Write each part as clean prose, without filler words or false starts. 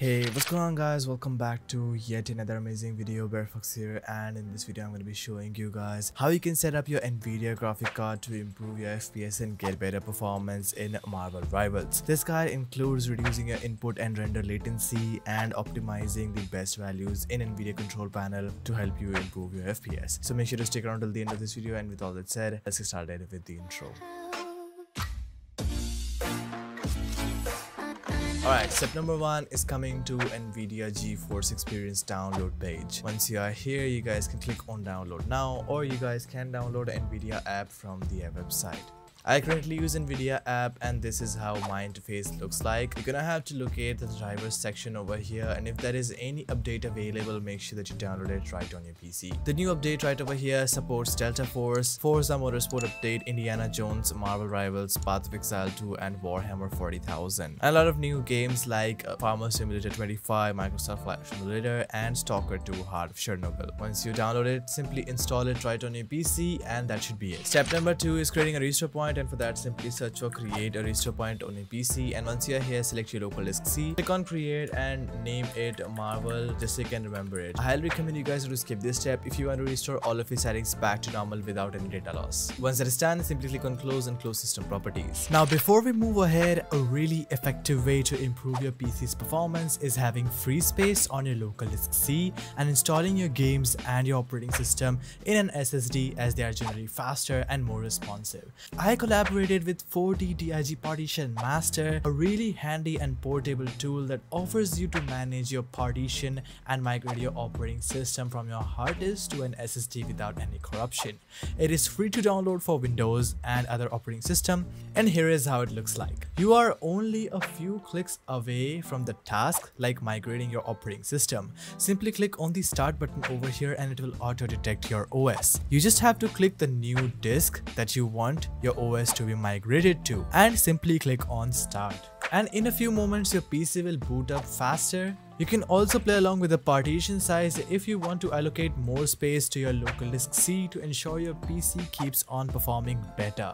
Hey, what's going on guys, welcome back to yet another amazing video. BareFox here, and in this video I'm going to be showing you guys how you can set up your NVIDIA graphic card to improve your FPS and get better performance in Marvel Rivals. This guide includes reducing your input and render latency and optimizing the best values in NVIDIA control panel to help you improve your FPS. So make sure to stick around till the end of this video, and with all that said, let's get started with the intro. Alright, step number one is coming to NVIDIA GeForce Experience download page. Once you are here, you guys can click on download now, or you guys can download NVIDIA app from their website. I currently use NVIDIA app, and this is how my interface looks like. You're gonna have to locate the drivers section over here, and if there is any update available, make sure that you download it right on your PC. The new update right over here supports Delta Force, Forza Motorsport update, Indiana Jones, Marvel Rivals, Path of Exile 2 and Warhammer 40,000. A lot of new games like Farming Simulator 25, Microsoft Flight Simulator and Stalker 2 Heart of Chernobyl. Once you download it, simply install it right on your PC, and that should be it. Step number 2 is creating a restore point, and for that simply search for create a restore point on a PC, and once you're here select your local disk C, click on create and name it Marvel just so you can remember it. I highly recommend you guys to skip this step if you want to restore all of your settings back to normal without any data loss. Once that is done, simply click on close and close system properties. Now before we move ahead, a really effective way to improve your PC's performance is having free space on your local disk C and installing your games and your operating system in an SSD, as they are generally faster and more responsive. I collaborated with 4DDIG Partition Master, a really handy and portable tool that offers you to manage your partition and migrate your operating system from your hard disk to an SSD without any corruption. It is free to download for Windows and other operating system, and here is how it looks like. You are only a few clicks away from the task like migrating your operating system. Simply click on the start button over here and it will auto detect your OS. You just have to click the new disk that you want your OS to be migrated to and simply click on start, and in a few moments your PC will boot up faster. You can also play along with the partition size if you want to allocate more space to your local disk C to ensure your PC keeps on performing better.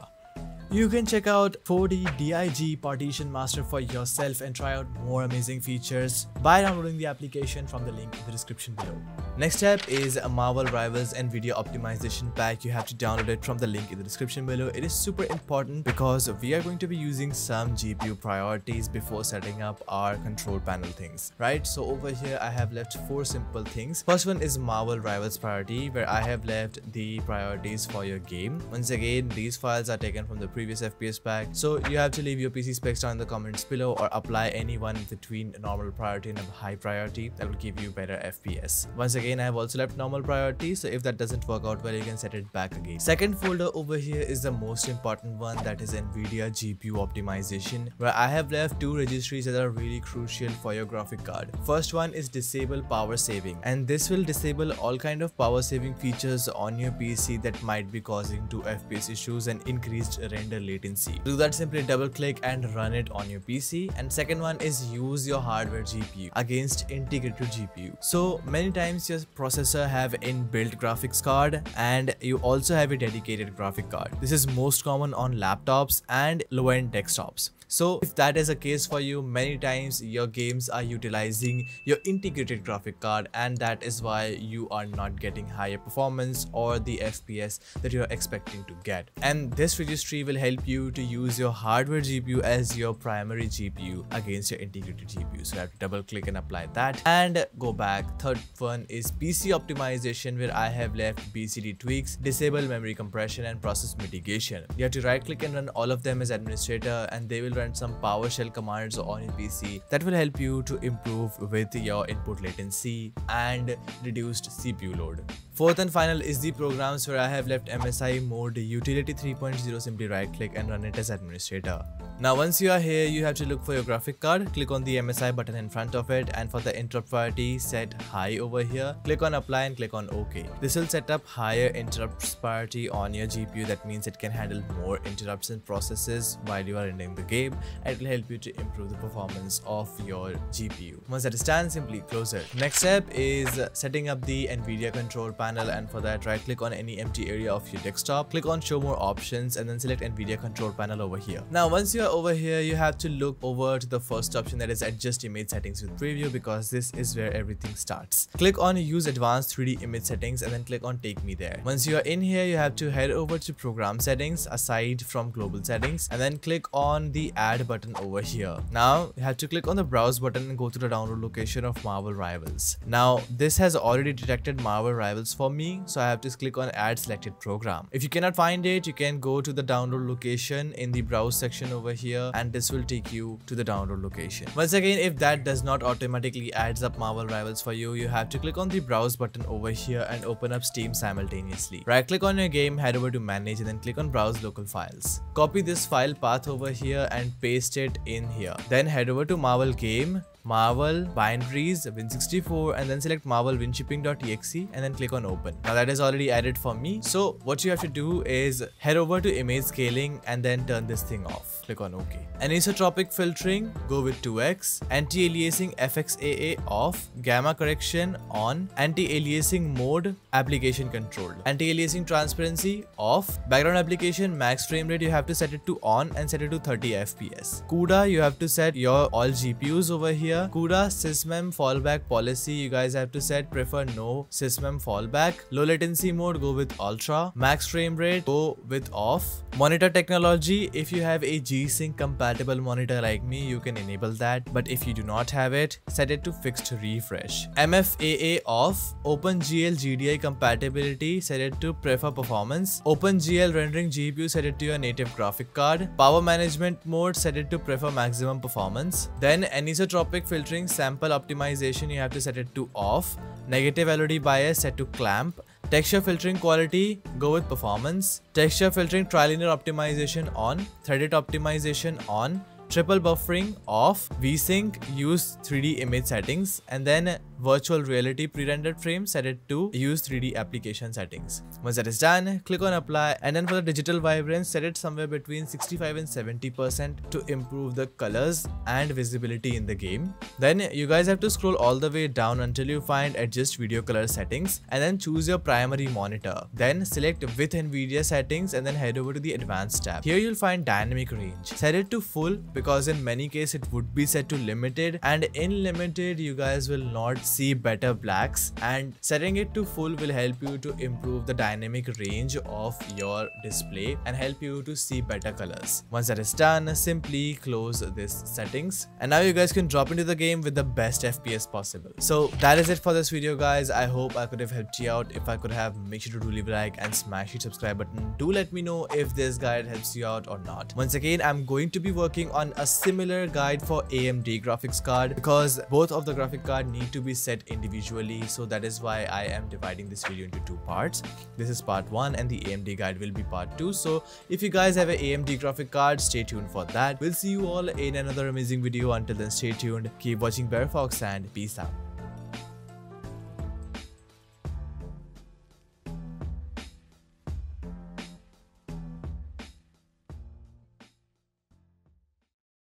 You can check out 4DDIG Partition Master for yourself and try out more amazing features by downloading the application from the link in the description below. Next step is a Marvel Rivals NVIDIA Optimization Pack. You have to download it from the link in the description below. It is super important because we are going to be using some GPU priorities before setting up our control panel things, right? So over here I have left 4 simple things. First one is Marvel Rivals priority, where I have left the priorities for your game. Once again, these files are taken from the previous FPS pack, so you have to leave your PC specs down in the comments below or apply any one between normal priority and high priority. That will give you better FPS. Once again, I have also left normal priority, so if that doesn't work out well, you can set it back again. Second folder over here is the most important one, that is NVIDIA GPU optimization, where I have left 2 registries that are really crucial for your graphic card. First one is disable power saving, and this will disable all kind of power saving features on your PC that might be causing 2 FPS issues and increased render latency. Do that, simply double click and run it on your PC. And second one is use your hardware GPU against integrated GPU. So many times your processor have inbuilt graphics card and you also have a dedicated graphic card. This is most common on laptops and low-end desktops. So if that is the case for you, many times your games are utilizing your integrated graphic card, and that is why you are not getting higher performance or the FPS that you are expecting to get. And this registry will help you to use your hardware GPU as your primary GPU against your integrated GPU. So you have to double click and apply that and go back. Third one is PC optimization, where I have left BCD tweaks, disable memory compression and process mitigation. You have to right click and run all of them as administrator, and they will run some PowerShell commands on your PC that will help you to improve with your input latency and reduced CPU load. Fourth and final is the programs, where I have left MSI mode utility 3.0. Simply right click and run it as administrator. Now once you are here, you have to look for your graphic card, click on the MSI button in front of it, and for the interrupt priority set high over here, click on apply and click on OK. This will set up higher interrupts priority on your GPU. That means it can handle more interrupts and processes while you are ending the game, and it will help you to improve the performance of your GPU. Once that is done, simply close it. Next step is setting up the NVIDIA control panel. And for that, right click on any empty area of your desktop, click on show more options, and then select NVIDIA control panel over here. Now once you over here, you have to look over to the first option, that is adjust image settings with preview, because this is where everything starts. Click on use advanced 3D image settings and then click on take me there. Once you are in here, you have to head over to program settings aside from global settings and then click on the add button over here. Now you have to click on the browse button and go to the download location of Marvel Rivals. Now this has already detected Marvel Rivals for me, so I have to click on add selected program. If you cannot find it, you can go to the download location in the browse section over here and this will take you to the download location. Once again, if that does not automatically adds up Marvel Rivals for you, you have to click on the browse button over here and open up Steam simultaneously. Right click on your game, head over to manage and then click on browse local files. Copy this file path over here and paste it in here. Then head over to Marvel game, Marvel bindaries win64 and then select Marvel winshipping.exe and then click on open. Now that is already added for me, so what you have to do is head over to image scaling and then turn this thing off. Click on OK. Anisotropic filtering go with 2x, anti-aliasing FXAA off, gamma correction on, anti-aliasing mode application controlled, anti-aliasing transparency off, background application max frame rate you have to set it to on and set it to 30 fps. CUDA you have to set your all GPUs over here. CUDA sysmem fallback policy you guys have to set, prefer no sysmem fallback. Low latency mode go with ultra, max frame rate go with off. Monitor technology, if you have a G-Sync compatible monitor like me, you can enable that, but if you do not have it, set it to fixed refresh. MFAA off, OpenGL GDI compatibility set it to prefer performance, OpenGL rendering GPU set it to your native graphic card, power management mode set it to prefer maximum performance. Then anisotropic filtering sample optimization you have to set it to off, negative LOD bias set to clamp, texture filtering quality go with performance, texture filtering trilinear optimization on, threaded optimization on, triple buffering off, VSync use 3D image settings, and then virtual reality pre-rendered frame set it to use 3D application settings. Once that is done, click on apply, and then for the digital vibrance, set it somewhere between 65% and 70% to improve the colors and visibility in the game. Then you guys have to scroll all the way down until you find adjust video color settings and then choose your primary monitor. Then select with NVIDIA settings and then head over to the advanced tab. Here you'll find dynamic range. Set it to full, because in many cases it would be set to limited, and in limited you guys will not see better blacks, and setting it to full will help you to improve the dynamic range of your display and help you to see better colors. Once that is done, simply close this settings, and now you guys can drop into the game with the best FPS possible. So that is it for this video guys. I hope I could have helped you out. If I could have, make sure to do leave a like and smash the subscribe button. Do let me know if this guide helps you out or not. Once again, I'm going to be working on a similar guide for AMD graphics card, because both of the graphic card need to be set individually, so that is why I am dividing this video into two parts. This is part 1 and the AMD guide will be part 2. So if you guys have an AMD graphic card, stay tuned for that. We'll see you all in another amazing video. Until then, stay tuned, keep watching BareFox, and peace out.